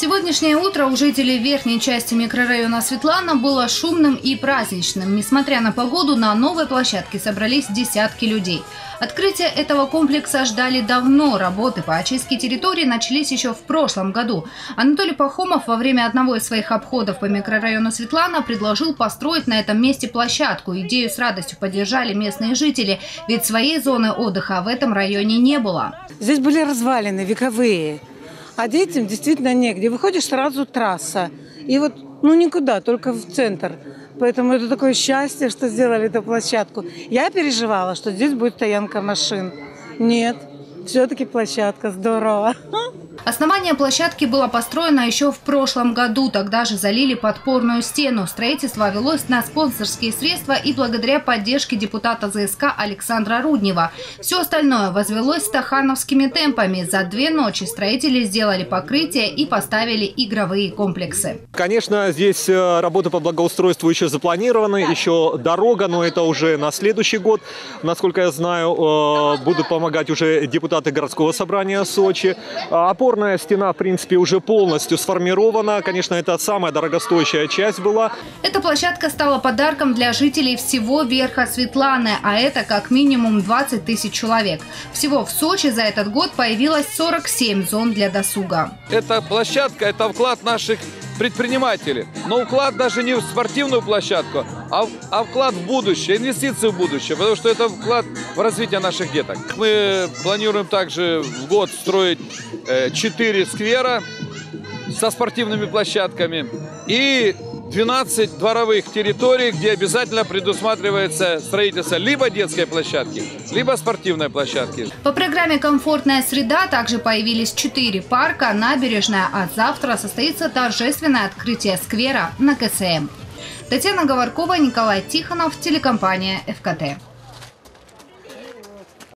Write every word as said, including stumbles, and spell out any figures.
Сегодняшнее утро у жителей верхней части микрорайона Светлана было шумным и праздничным. Несмотря на погоду, на новой площадке собрались десятки людей. Открытие этого комплекса ждали давно. Работы по очистке территории начались еще в прошлом году. Анатолий Пахомов во время одного из своих обходов по микрорайону Светлана предложил построить на этом месте площадку. Идею с радостью поддержали местные жители, ведь своей зоны отдыха в этом районе не было. Здесь были развалины вековые, а детям действительно негде. Выходишь, сразу трасса. И вот ну никуда, только в центр. Поэтому это такое счастье, что сделали эту площадку. Я переживала, что здесь будет стоянка машин. Нет, все-таки площадка, здорово. Основание площадки было построено еще в прошлом году. Тогда же залили подпорную стену. Строительство велось на спонсорские средства и благодаря поддержке депутата ЗСК Александра Руднева. Все остальное возвелось стахановскими темпами. За две ночи строители сделали покрытие и поставили игровые комплексы. Конечно, здесь работы по благоустройству еще запланированы, еще дорога, но это уже на следующий год. Насколько я знаю, будут помогать уже депутаты городского собрания Сочи. Опорная стена, в принципе, уже полностью сформирована. Конечно, это самая дорогостоящая часть была. Эта площадка стала подарком для жителей всего верха Светланы, а это как минимум двадцать тысяч человек. Всего в Сочи за этот год появилось сорок семь зон для досуга. Эта площадка – это вклад наших предпринимателей. Но вклад даже не в спортивную площадку, а, а вклад в будущее, инвестиции в будущее, потому что это вклад в развитие наших деток. Мы планируем также в год строить четыре сквера со спортивными площадками и двенадцать дворовых территорий, где обязательно предусматривается строительство либо детской площадки, либо спортивной площадки. По программе «Комфортная среда» также появились четыре парка, набережная, а завтра состоится торжественное открытие сквера на КСМ. Татьяна Говоркова, Николай Тихонов, телекомпания ФКТ.